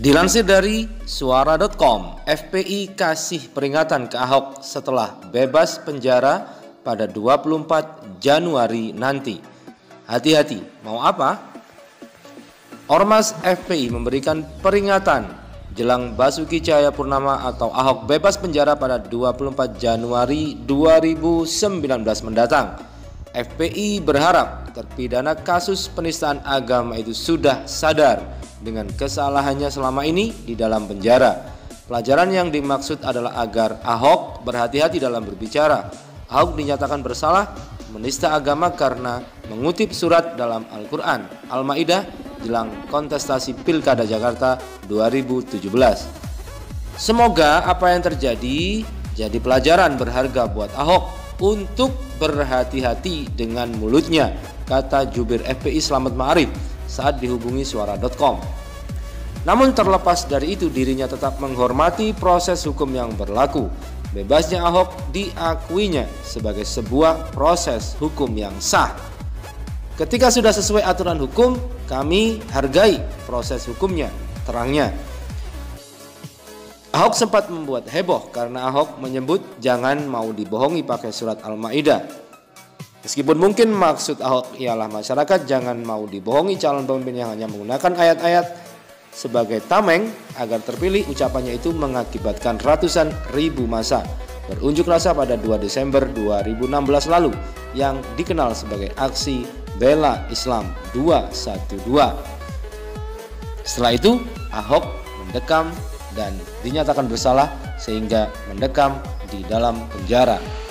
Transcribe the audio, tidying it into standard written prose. Dilansir dari suara.com, FPI kasih peringatan ke AHOK setelah bebas penjara pada 24 Januari nanti. Hati-hati, mau apa? Ormas FPI memberikan peringatan jelang Basuki Tjahaja Purnama atau AHOK bebas penjara pada 24 Januari 2019 mendatang. FPI berharap terpidana kasus penistaan agama itu sudah sadar dengan kesalahannya selama ini di dalam penjara. Pelajaran yang dimaksud adalah agar AHOK berhati-hati dalam berbicara. AHOK dinyatakan bersalah menista agama karena mengutip surat dalam Al-Quran Al-Ma'idah jelang kontestasi Pilkada Jakarta 2017. Semoga apa yang terjadi jadi pelajaran berharga buat AHOK untuk berhati-hati dengan mulutnya, kata jubir FPI Slamet Maarif saat dihubungi suara.com. Namun terlepas dari itu, dirinya tetap menghormati proses hukum yang berlaku. Bebasnya AHOK diakuinya sebagai sebuah proses hukum yang sah. Ketika sudah sesuai aturan hukum, kami hargai proses hukumnya, terangnya. AHOK sempat membuat heboh karena AHOK menyebut jangan mau dibohongi pakai surat Al-Ma'idah. Meskipun mungkin maksud AHOK ialah masyarakat jangan mau dibohongi calon pemimpin yang hanya menggunakan ayat-ayat sebagai tameng agar terpilih, ucapannya itu mengakibatkan ratusan ribu massa berunjuk rasa pada 2 Desember 2016 lalu yang dikenal sebagai aksi bela Islam 212. Setelah itu AHOK mendekam dan dinyatakan bersalah sehingga mendekam di dalam penjara.